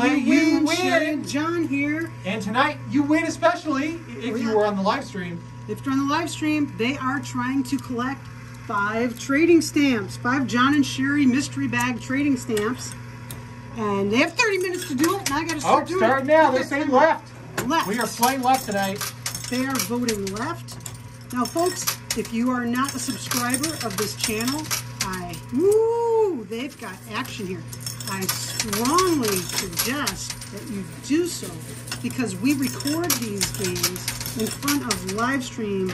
Play You Win. Sherry and John here. And tonight, you win especially if you were on the live stream. If you're on the live stream, they are trying to collect 5 trading stamps. 5 John and Sherry mystery bag trading stamps. And they have 30 minutes to do it, and I got to start doing it. Start now. They're saying left. Left. We are playing left tonight. They are voting left. Now, folks, if you are not a subscriber of this channel, they've got action here. I strongly suggest that you do so, because we record these games in front of live stream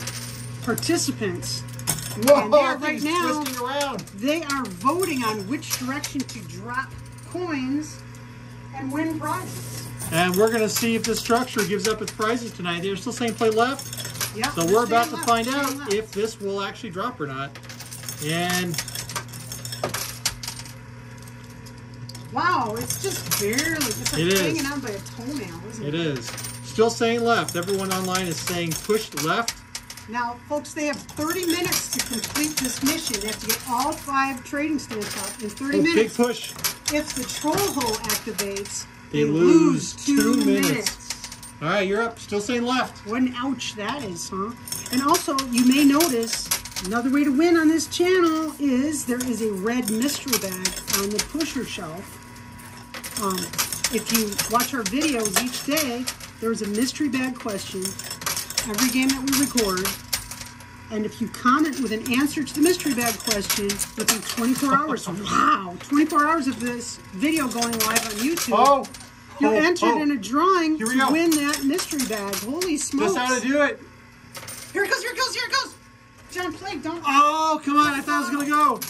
participants. Whoa, and right now, they are voting on which direction to drop coins and win prizes. And we're going to see if this structure gives up its prizes tonight. They're still saying play left. Yep, so we're about to find out if this will actually drop or not. And wow, it's just barely, it's like hanging on by a toenail, isn't it? It is. Still saying left. Everyone online is saying push left. Now, folks, they have 30 minutes to complete this mission. They have to get all 5 trading stamps out in 30 minutes. Big push. If the troll hole activates, they lose 2 minutes. All right, you're up. Still saying left. What an ouch that is, huh? And also, you may notice another way to win on this channel is there is a red mystery bag on the pusher shelf. If you watch our videos each day, there's a mystery bag question every game that we record, and if you comment with an answer to the mystery bag question within 24 hours, wow, 24 hours of this video going live on YouTube, you're entered in a drawing to win that mystery bag. Holy smokes. That's how to do it. Here it goes, here it goes, here it goes. John, play, don't. Oh, come on, I thought it was going to go.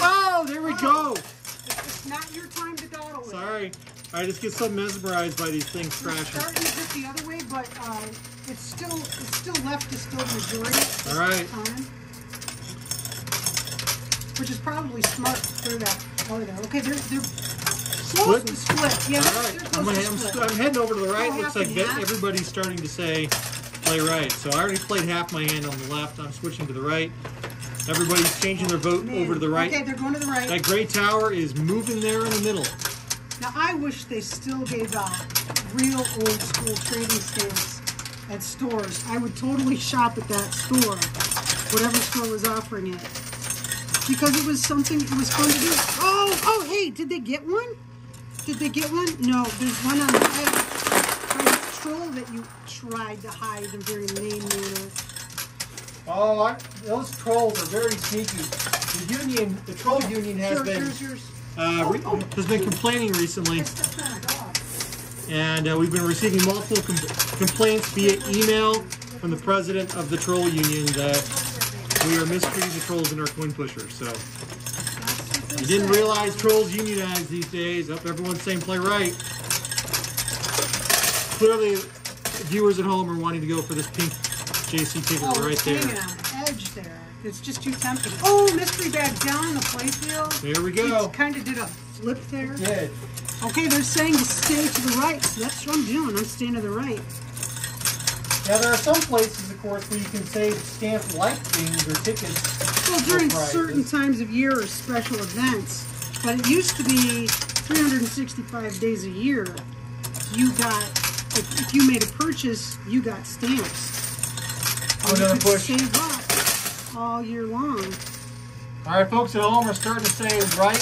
Oh, there we go. It's not your time to dawdle with. Sorry. I just get so mesmerized by these things crashing. Starting to hit the other way, but it's still left is still the majority of the time. Which is probably smart to clear that color there. Okay, they're close to split. Yeah, I'm heading over to the right. Looks like everybody's starting to say play right. So I already played half my hand on the left. I'm switching to the right. Everybody's changing their vote over to the right. Okay, they're going to the right. That gray tower is moving there in the middle. Now, I wish they still gave out real old school trading stamps at stores. I would totally shop at that store, whatever store was offering it, because it was something, it was fun to do. Oh, hey, did they get one? Did they get one? No, there's one on the troll that you tried to hide in a very lame manner. Oh, those trolls are very sneaky. The union, the troll union has been complaining recently. And we've been receiving multiple complaints via email from the president of the troll union that we are mistreating the trolls in our coin pusher. So I didn't realize trolls unionize these days. Everyone's saying play right. Clearly, viewers at home are wanting to go for this pink JC ticket right there. On the edge there. It's just too tempting. Oh, mystery bag down the playfield. There we go. It kind of did a flip there. It did. Okay, they're saying to stay to the right, so that's what I'm doing. I'm staying to the right. Now, there are some places, of course, where you can save stamp-like things or tickets. Well, during certain times of year or special events, but it used to be 365 days a year, you got, if you made a purchase, you got stamps. Another push. Save up all year long. All right, folks at home are starting to say right,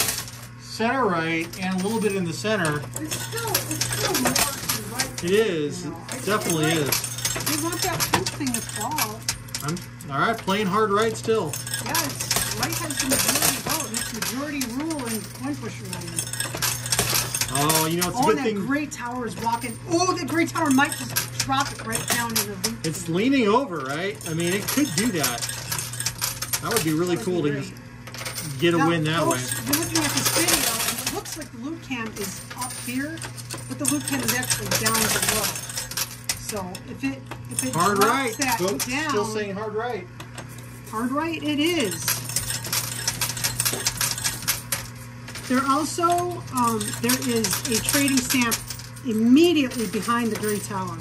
center right, and a little bit in the center. It's still more to the right. It is. You know. It definitely is. They want that pink thing to fall. All right, playing hard right still. Yeah, it's right has the majority vote. It's majority rule in coin pusher land. Oh, you know, it's a good thing. Oh, that gray tower is walking. Oh, the gray tower might just drop it right down in the loop. It's leaning over, right? I mean, it could do that. That would be really cool to just get a win that way. We're looking at this video, and it looks like the loop cam is up here, but the loop cam is actually down below. So if it hard drops that down, still saying hard right. Hard right, it is. There also there is a trading stamp immediately behind the gray tower.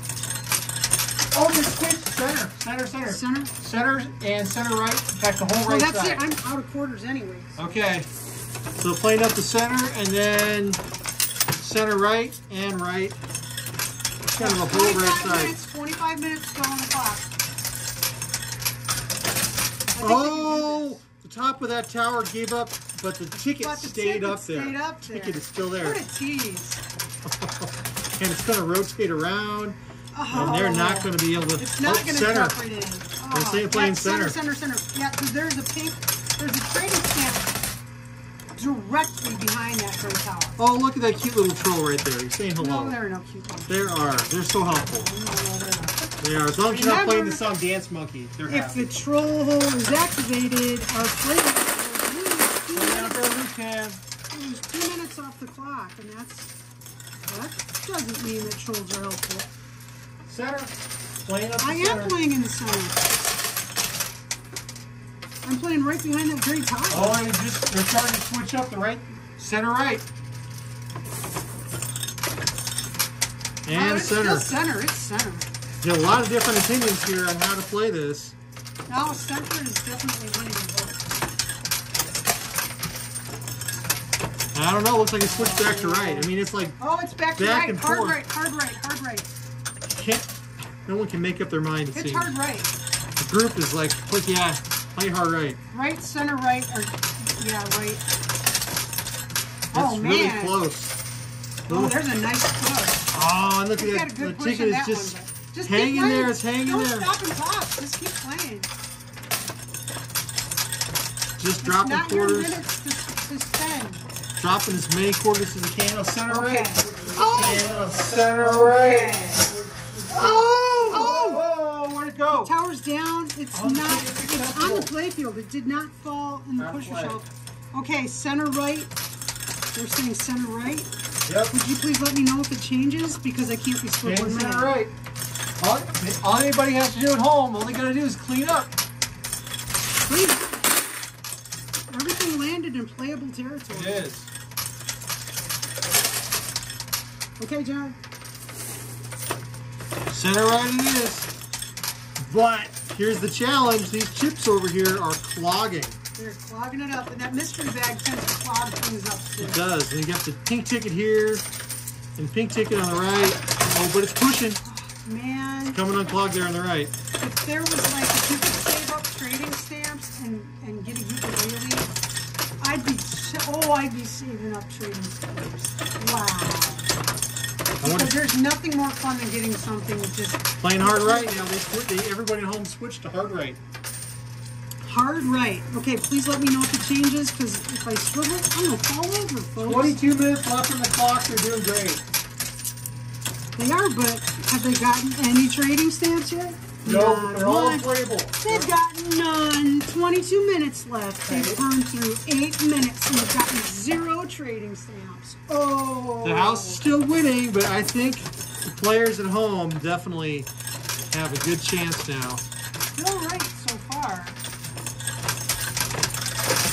Oh, the switch center and center right. In fact, the whole right side. That's it. I'm out of quarters anyway. Okay, so playing up the center and then center right and right. It's kind of a whole right side. Minutes, 25 minutes go on the clock. Oh, the top of that tower gave up, but the ticket stayed up there. The ticket is still there. What a tease. And it's going to rotate around. Oh, and they're not going to be able to. It's not going to drop right in. Oh, they're saying playing center. Center. Yeah, because there's a pink, there's a trading stamp directly behind that gray tower. Oh, look at that cute little troll right there. You're saying hello. No, there are no cute ones. There are. They're so helpful. No, they are. As long as you're not playing the song Dance Monkey, they're happy. If the troll hole is activated, our player will lose 2 minutes off the clock, and that doesn't mean that trolls are helpful. Center. I am playing in the center. I'm playing right behind that very top. Oh, and they're trying to switch up the right, center right. And center. It's still center, it's center. There's a lot of different opinions here on how to play this. No, center is definitely winning the vote. I don't know, it looks like it switched back to right. I mean, it's like back and forth. Hard right. No one can make up their mind. It's hard right. The group is like, click yeah, play hard right. Right, center right, or yeah, right. That's really close. Oh, there's a nice close. Oh, and look at that. The ticket is just hanging there. It's hanging there. Don't stop and pop. Just keep playing. Just drop the quarters. Dropping as many quarters as you can. Oh, center right. Oh, center right. Oh! Where'd it go? The tower's down. It's it's on the play field. It did not fall in the pusher shelf. Okay, center right. They're saying center right. Yep. Would you please let me know if it changes? Because I can't be split one minute. Center right. All anybody has to do at home, all they gotta do is clean up. Clean up. Everything landed in playable territory. It is. Okay, John. Center right it is, but here's the challenge. These chips over here are clogging. They're clogging it up, and that mystery bag tends to clog things up too. It does, and you got the pink ticket here, and pink ticket on the right. Oh, but it's pushing. Oh, man. It's coming unclogged there on the right. If there was like, if you could save up trading stamps and get a ukulele, I'd be saving up trading stamps. Wow. Because there's nothing more fun than getting something just playing hard right now. Everybody at home switched to hard right. Hard right. Okay, please let me know if it changes, because if I swivel, I'm gonna fall over, folks. 22 minutes left on the clock. They're doing great. They are, but have they gotten any trading stamps yet? No, they're all playable. They've gotten none. 22 minutes left. Okay. They've burned through 8 minutes and they've gotten 0 trading stamps. Oh. The house is still winning, but I think the players at home definitely have a good chance now. Still right so far.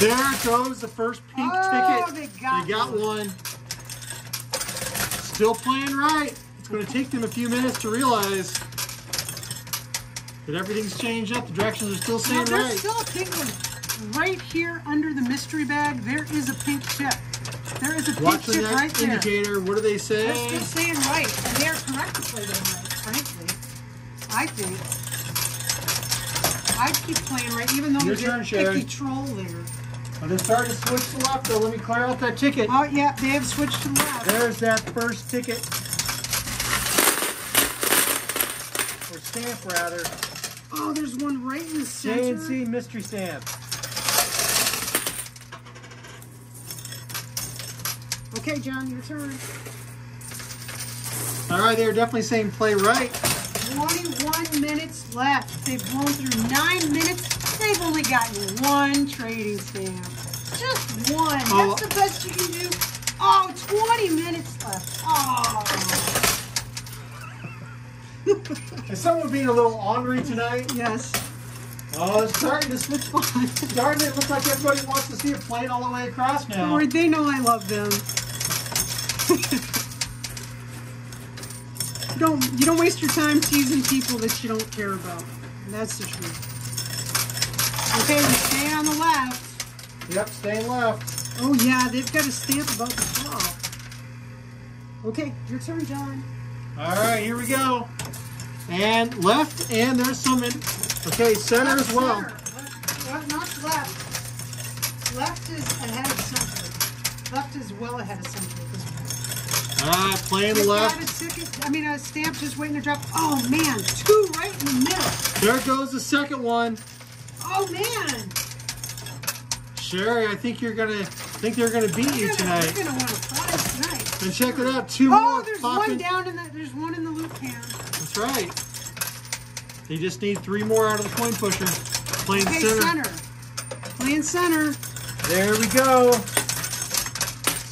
There goes the first pink ticket. They got one. Still playing right. It's going to take them a few minutes to realize that everything's changed up. The directions are still staying right. There's still a pink one. Right here under the mystery bag, there is a pink chip. There is a pink chip right there. Watch the indicator. What do they say? They're still saying right, and they are correct to play them right, frankly. I think. I'd keep playing right, even though there's a picky troll there. Well, they're starting to switch to left, though. Let me clear out that ticket. Oh, yeah, they have switched to left. There's that first ticket. Or stamp, rather. Oh, there's one right in the center. J&C mystery stamp. Okay, John, your turn. All right, they're definitely saying play right. 21 minutes left. They've blown through 9 minutes. They've only gotten 1 trading stamp. Just 1. Oh. That's the best you can do. Oh, 20 minutes left. Oh. Is someone being a little ornery tonight? Yes. Oh, it's starting to switch on. Darn it, it looks like everybody wants to see it played all the way across now. Lord, they know I love them. you don't waste your time teasing people that you don't care about. And that's the truth. Okay, we stay on the left. Yep, staying left. Oh yeah, they've got a stamp about the ball. Okay, your turn, John. All right, here we go. And left, and there's some in. Okay, center as well. Not left. Left is ahead of center. Left is well ahead of center at this point. Ah, playing left. A stamp just waiting to drop. Oh man, two right in the middle. There goes the second one. Oh man. Sherry, I think they're gonna beat you tonight. You're gonna want a prize tonight. And check it out, two more. Oh, there's one down in that. There's one in the loop pan. That's right. They just need three more out of the coin pusher. Playing center. Playing center. There we go.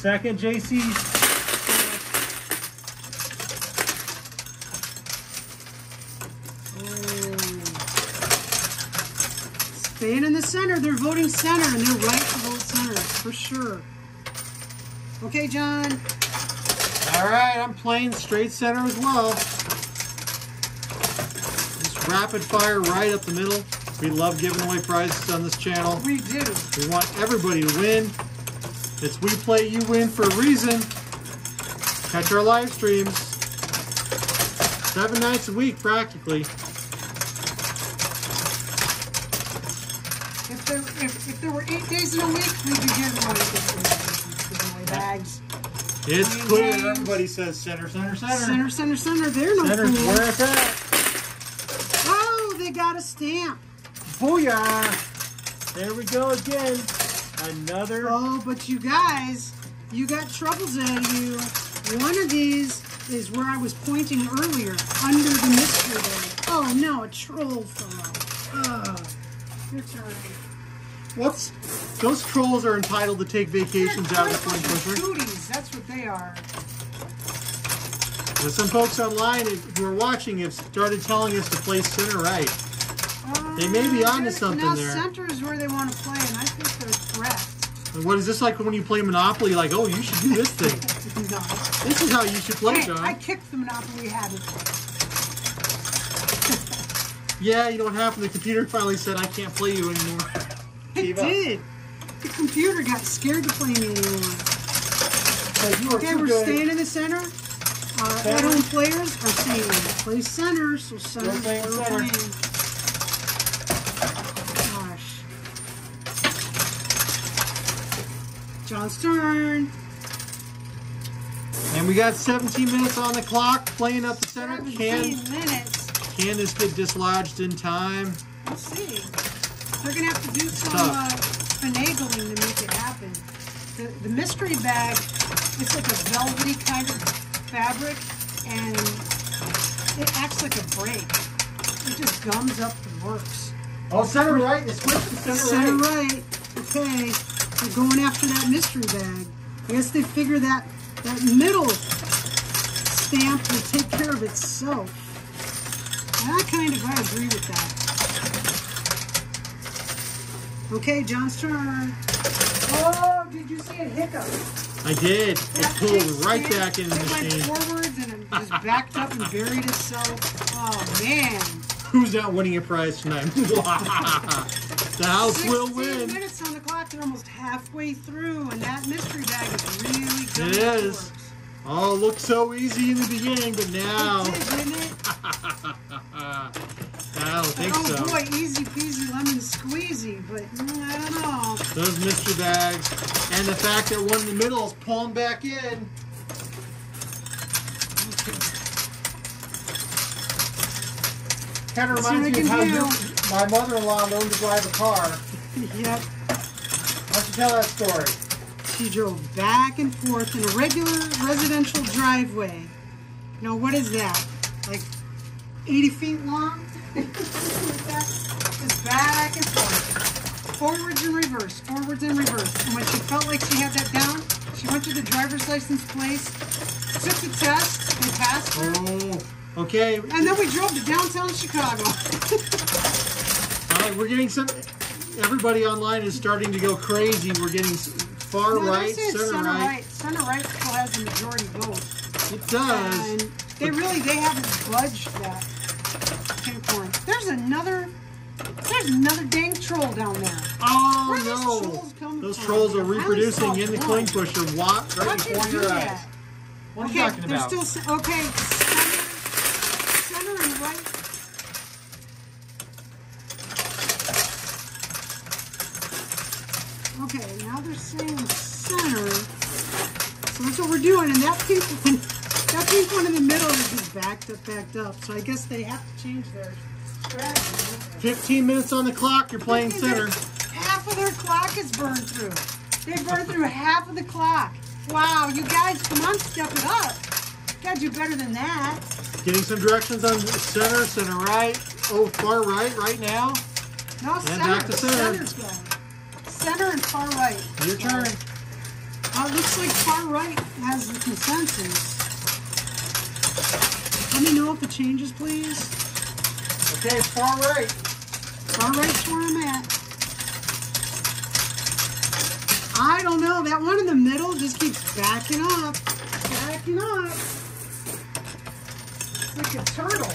Second JC. Staying in the center. They're voting center, and they're right to vote center for sure. Okay, John. All right, I'm playing straight center as well. Rapid fire right up the middle. We love giving away prizes on this channel. We do. We want everybody to win. It's We Play You Win for a reason. Catch our live streams 7 nights a week practically. If there were 8 days in a week, we'd be giving away bags. It's clear. Everybody says center, center, center. Center, center, center. They're no fools. Center's where it's at. Got a stamp. Booyah! There we go again. Another. Oh, but you guys, you got troubles out of you. One of these is where I was pointing earlier, under the mystery bag. Oh no, a troll fell. Oh, your turn. Whoops. Those trolls are entitled to take vacations out of the coin pusher. Cooties, that's what they are. There's some folks online who are watching have started telling us to play center right. They may be onto something now there. Now center is where they want to play, and I think they're correct. And what is this like when you play Monopoly? Like, oh, you should do this thing. No. This is how you should play, John. I kicked the Monopoly habit. Yeah, you know what happened? The computer finally said, I can't play you anymore. It did. Up. The computer got scared to play me anymore. Okay, we're staying in the center. At-home players are saying play center, so center. Gosh. John's turn. And we got 17 minutes on the clock, playing up the center. 17 minutes. Can this get dislodged in time? We'll see. They're going to have to do some finagling to make it happen. The mystery bag, it's like a velvety kind of fabric, and it acts like a brake. It just gums up the works. Oh, center right. It's switched to center right. Okay, they're going after that mystery bag. I guess they figure that middle stamp will take care of itself. And I agree with that. Okay, John's turn. Oh, did you see a hiccup? I did. It pulled right back in the machine. It went forwards and it just backed up and buried itself. Oh, man. Who's not winning a prize tonight? The house will win. 16 minutes on the clock. They're almost halfway through, and that mystery bag is really good. It is. Oh, it looked so easy in the beginning, but now. It did, didn't it? I don't think so. Oh, boy, easy peasy lemon squeezy, but I don't know. Those mystery bags, and the fact that one in the middle is pulling back in. Okay. Kind of reminds me of how my mother-in-law learned to drive a car. Yep. Why don't you tell that story? She drove back and forth in a regular residential driveway. Now, what is that? Like 80 feet long? Just back and forth, forwards and reverse, forwards and reverse. And when she felt like she had that down, she went to the driver's license place, took the test, and passed her. Oh, okay. And then we drove to downtown Chicago. All right, we're getting some. Everybody online is starting to go crazy. We're getting far right, center right. Center right still has the majority vote. It does. And they haven't budged that. There's another dang troll down there. Oh, where no. Those trolls are reproducing in the coin pusher. Watch right before your eyes. What are you talking about? There's still... Okay, center and right. Okay, now they're saying center. So that's what we're doing. And that pink one in the middle is backed up. So I guess they have to change their strategy. 15 minutes on the clock, you're playing center. Half of their clock is burned through. They burned through half of the clock. Wow, you guys, come on, step it up. You gotta do better than that. Getting some directions on center, center right, oh, far right now. No, and center. Back to center. Center's going. Center and far right. Your turn. It looks like far right has the consensus. Let me know if it changes, please. Okay, far right. Far right's where I'm at. I don't know. That one in the middle just keeps backing up. Backing up. It's like a turtle.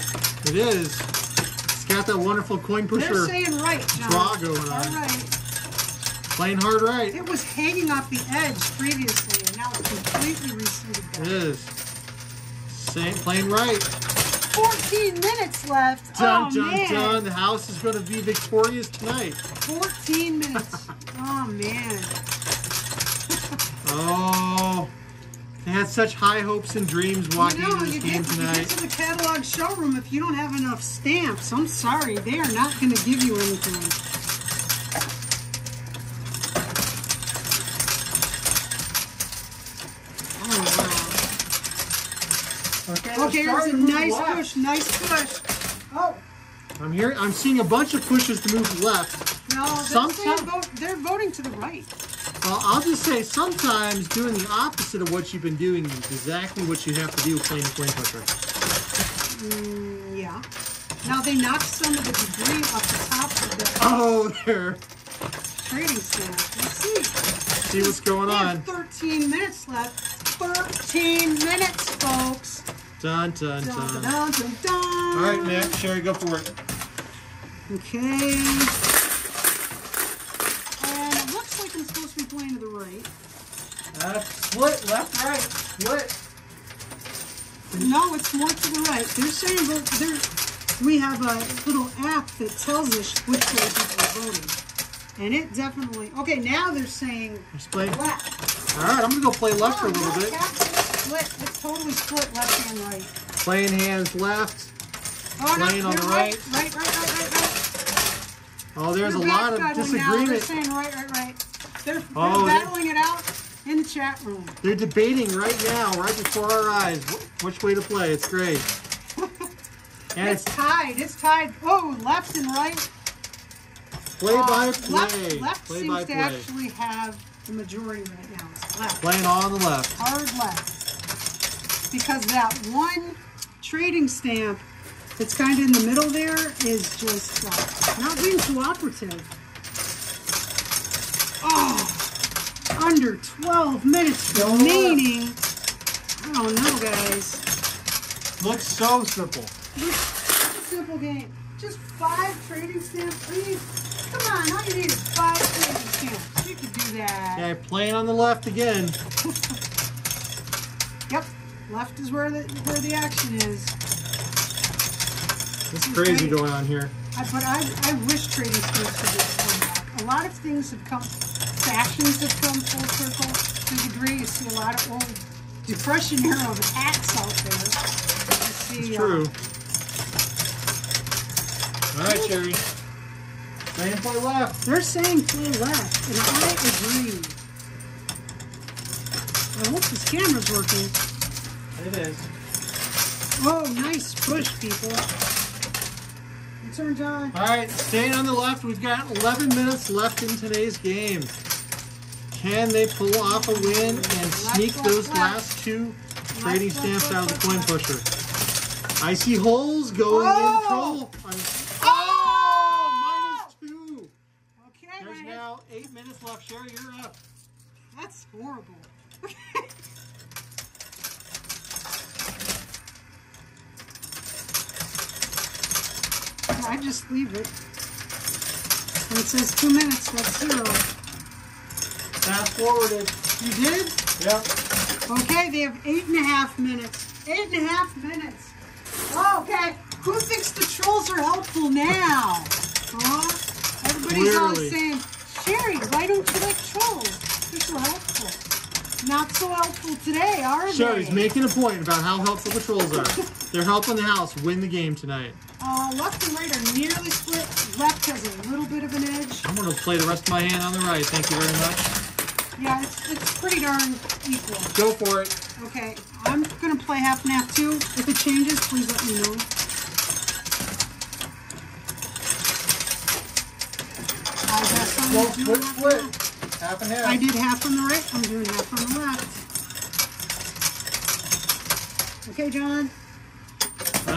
It is. It's got that wonderful coin pusher. They're saying right, John. Draw going on. All right. Playing hard right. It was hanging off the edge previously, and now it's completely receded back. It is. Same, playing right. 14 minutes left. Dun, oh, dun, man. Dun. The house is going to be victorious tonight. 14 minutes. Oh, man. Oh, they had such high hopes and dreams walking into this game tonight. You get to the catalog showroom, if you don't have enough stamps, I'm sorry, they are not going to give you anything. Oh, wow. Okay, there's a nice push, Oh. I'm seeing a bunch of pushes to move left. No, they're voting to the right. Well, I'll just say sometimes doing the opposite of what you've been doing is exactly what you have to do with playing the coin pusher. Yeah. Now they knocked some of the debris off the top of the... Oh, they're... Trading stand. Let's see. See what's going on. 13 minutes left. 13 minutes, folks. Dun, dun, dun. Dun, dun, dun, dun. All right, Matt, Sherry, go for it. Okay. To the right. Split, left, right, split. No, it's more to the right. They're saying we have a little app that tells us which way people are voting. And it definitely, okay, now they're saying left. All right, I'm going to go play left for a little bit. It's totally split left and right. Playing hands left, playing on the right. Right. Oh, there's a lot of disagreement. Now they're saying right. They're battling it out in the chat room. They're debating right now, right before our eyes, which way to play. It's great. And it's tied. Oh, left and right. Play by play. Left play seems to actually have the majority right now. It's left. Playing on the left. Hard left. Because that one trading stamp that's kind of in the middle there is just not being cooperative. Oh, under 12 minutes remaining. I don't know, guys. Looks so simple. It's a simple game. Just 5 trading stamps, please. Come on, all you need is 5 trading stamps. You can do that. Okay, playing on the left again. Yep, left is where the action is. It's crazy going on here. But I wish trading stamps could be back. A lot of things have come. Factions have come full circle to a degree. You see a lot of old Depression era of acts out there. It's true. All right, Sherry. Saying play left. They're saying play left, and I agree. I hope this camera's working. It is. Oh, nice push, people. Your turn, John. All right, staying on the left. We've got 11 minutes left in today's game. Can they pull off a win and sneak those last 2 trading stamps out of the coin pusher? I see holes going in Troll. Oh, -2. Okay. There's now 8 minutes left. Sherry, you're up. That's horrible. I just leave it. And it says 2 minutes, that's 0. Fast forwarded. You did? Yep. Okay, they have 8.5 minutes. 8.5 minutes. Okay, who thinks the trolls are helpful now? Oh, everybody's all saying, Sherry, why don't you like trolls? They're so helpful. Not so helpful today, are they? Sherry's making a point about how helpful the trolls are. They're helping the house win the game tonight. Left and right are nearly split. Left has a little bit of an edge. I'm going to play the rest of my hand on the right. Thank you very much. Yeah, it's pretty darn equal. Go for it. Okay, I'm going to play half and half too. If it changes, please let me know. What? Half and half. I did half on the right. I'm doing half on the left. Okay, John.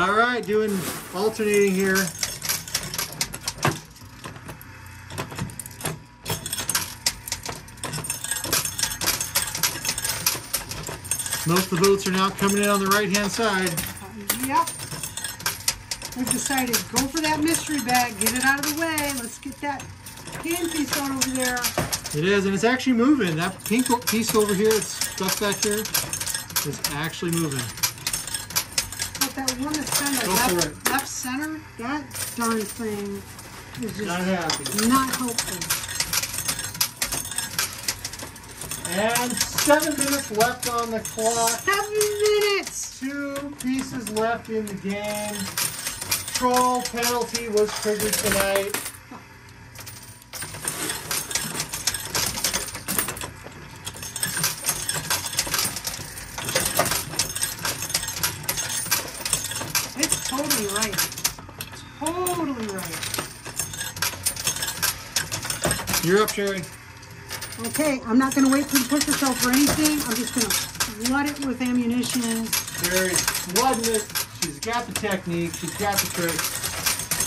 All right, doing alternating here. Most of the votes are now coming in on the right-hand side. Yep. We've decided, go for that mystery bag. Get it out of the way. Let's get that hand piece on over there. It is, and it's actually moving. That pink piece over here that's stuck back here is actually moving. But that one that's kind of left center, that darn thing is just not happy. Not helpful. And 7 minutes left on the clock. 7 minutes! 2 pieces left in the game. Troll penalty was triggered tonight. It's totally right. Totally right. You're up, Sherry. Okay, I'm not going to wait for you to push yourself or anything. I'm just going to flood it with ammunition. Sherry's flooding it. She's got the technique. She's got the trick.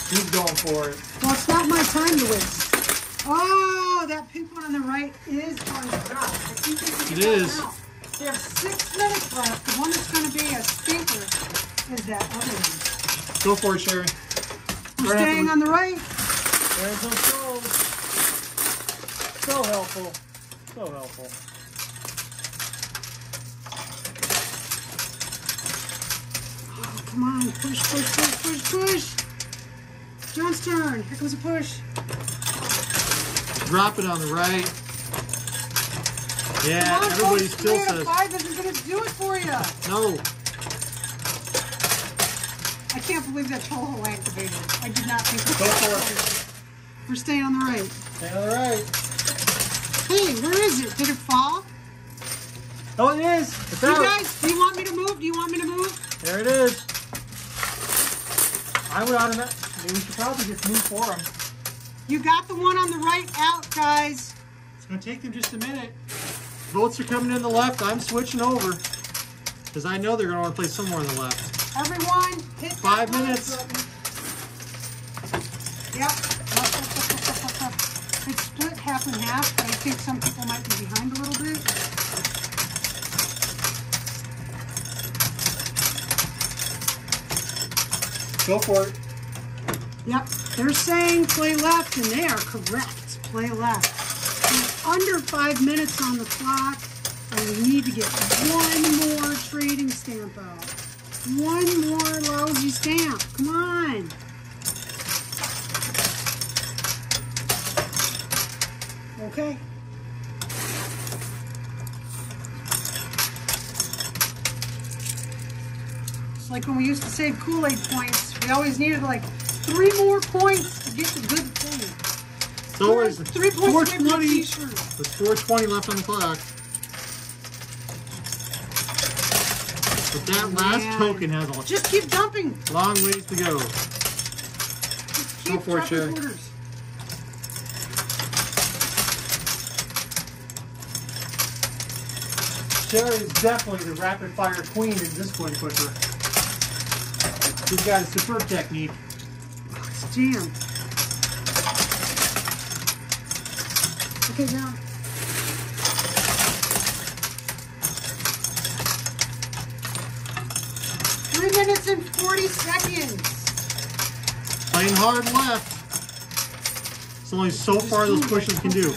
She's going for it. Well, it's not my time to waste. Oh, that pink one on the right is on top. It is. They have 6 minutes left. The one that's going to be a stinker is that other one. Go for it, Sherry. We're staying on the right. There's no trolls. So helpful. So helpful. Oh, come on. Push, push, push, push, push. John's turn. Here comes a push. Drop it on the right. Yeah, on, everybody still says. 5 isn't going to do it for you. No. I can't believe that total activated. I did not think that. We're staying on the right. Stay on the right. Hey, where is it? Did it fall? Oh, it is. It's out. You guys, do you want me to move? Do you want me to move? There it is. I would automatically. Maybe we should probably just move for them. You got the one on the right out, guys. It's going to take them just a minute. Votes are coming in the left. I'm switching over because I know they're going to want to play somewhere on the left. Everyone, hit 5 minutes. Yep. It's split half and half, but I think some people might be behind a little bit. Go for it. Yep, they're saying play left, and they are correct. Play left. We're under 5 minutes on the clock, and we need to get one more trading stamp out. One more lousy stamp. Come on. Okay. It's like when we used to save Kool-Aid points. We always needed like 3 more points to get the good thing. It's always 3 points. There's 4:20 left on the clock. But that last token has all. Just keep dumping. Long ways to go. Just keep dropping orders. Sherry is definitely the rapid-fire queen at this point, Quicker. She's got a superb technique. Oh, it's jammed. Okay, now. Three minutes and 40 seconds. Playing hard left. It's only so far those pushes can do.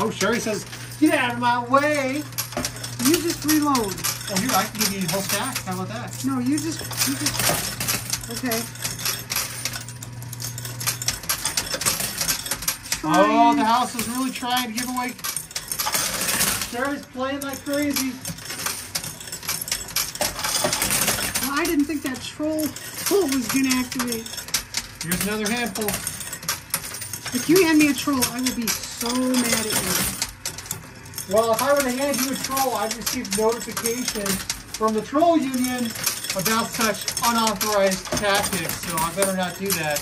Oh, Sherry says, get out of my way. You just reload. Oh, here, I can give you a whole stack. How about that? No, you just. Okay. Oh, the house is really trying to give away. Sherry's playing like crazy. Well, I didn't think that troll pull was going to activate. Here's another handful. If you hand me a troll, I will be so mad at you. Well, if I were to hand you a troll, I'd receive notification from the Troll Union about such unauthorized tactics, so I better not do that.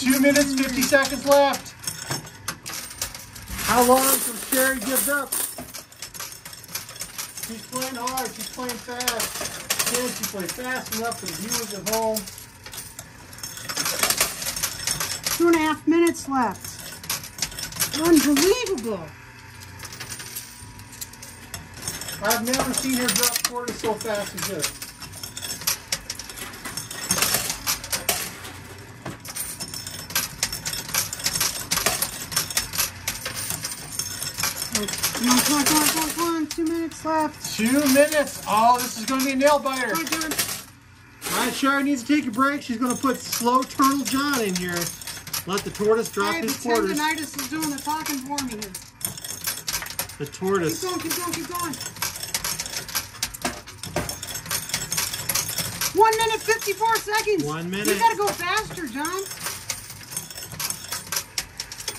2 minutes, 50 seconds left. How long till Sherry gives up? She's playing hard. She's playing fast. Can she play fast enough for the viewers at home? 2.5 minutes left. Unbelievable. I've never seen her drop quarters so fast as this. Come on. 2 minutes left. 2 minutes. Oh, this is going to be a nail biter. All right, Sherry needs to take a break. She's going to put Slow Turtle John in here. Let the tortoise drop his quarters. The tendonitis is doing the talking for me here. The tortoise. Keep going. 1 minute, 54 seconds. 1 minute. You got to go faster, John.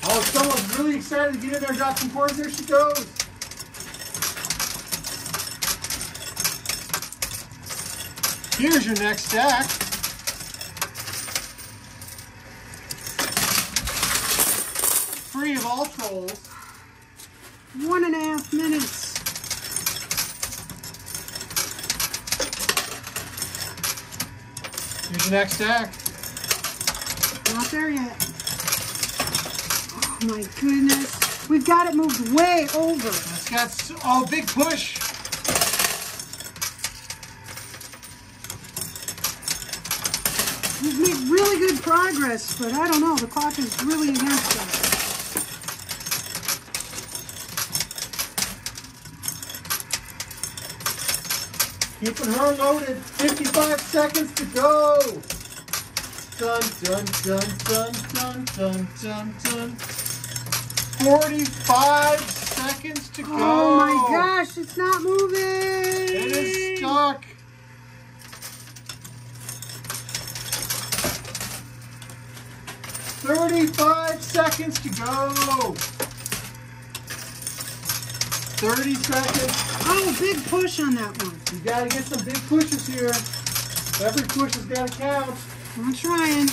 Oh, someone's really excited to get in there and drop some quarters. There she goes. Here's your next stack. Free of all trolls. 1.5 minutes. Here's your next stack. Not there yet. My goodness, we've got it moved way over. It's got a big push. We've made really good progress, but I don't know, the clock is really against us. Keeping her loaded. 55 seconds to go. Dun dun dun dun dun dun dun. 45 seconds to go. Oh my gosh, it's not moving. It is stuck. $35 seconds to go. 30 seconds. Oh, big push on that one. You gotta get some big pushes here. Every push has gotta count. I'm trying.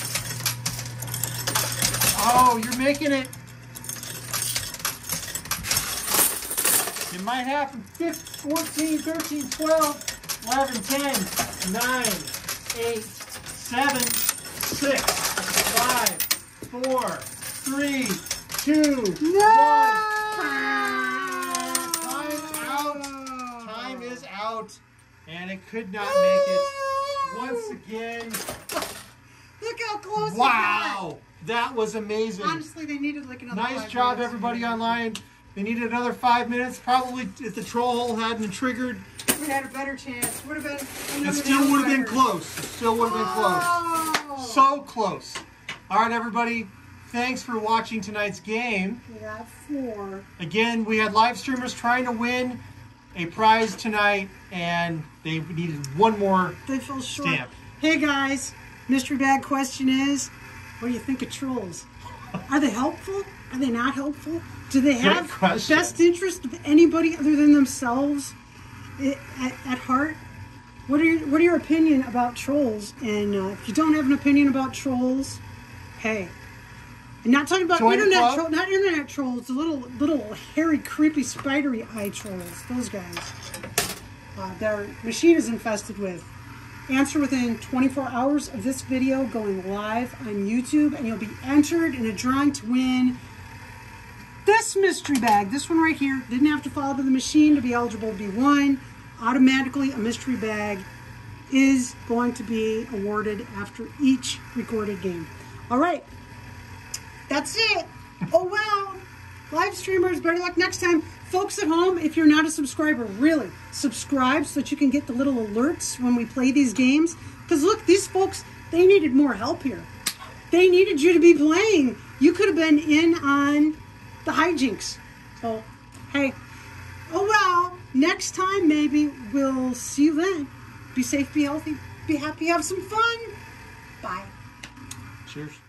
Oh, you're making it. It might happen. 14, 13, 12, 11, 10, 9, 8, 7, 6, 5, 4, 3, 2, no! 1. Time out. Time is out. And it could not make it once again. Look how close it got. Wow. That was amazing. Honestly, they needed like another nice job, everybody online. They needed another 5 minutes. Probably if the troll hole hadn't triggered, we had a better chance. Would have been. It still would have been close. It still would have been close. So close. All right, everybody. Thanks for watching tonight's game. We got 4. Again, we had live streamers trying to win a prize tonight, and they needed one more. They fell short. Stamp. Hey guys, mystery bag question is: what do you think of trolls? Are they helpful? Are they not helpful? Do they have best interest of anybody other than themselves at heart? What are your opinion about trolls? And if you don't have an opinion about trolls, hey, and not talking about internet trolls, the little hairy, creepy, spidery eye trolls, those guys. Their machine is infested with. Answer within 24 hours of this video going live on YouTube, and you'll be entered in a drawing to win this mystery bag. This one right here. Didn't have to follow to the machine to be eligible to be won. Automatically, a mystery bag is going to be awarded after each recorded game. All right. That's it. Oh, well. live streamers, better luck next time. Folks at home, if you're not a subscriber, really subscribe so that you can get the little alerts when we play these games. Because look, these folks, they needed more help here. They needed you to be playing. You could have been in on the hijinks. So, hey, oh well, next time maybe we'll see you then. Be safe, be healthy, be happy, have some fun. Bye. Cheers.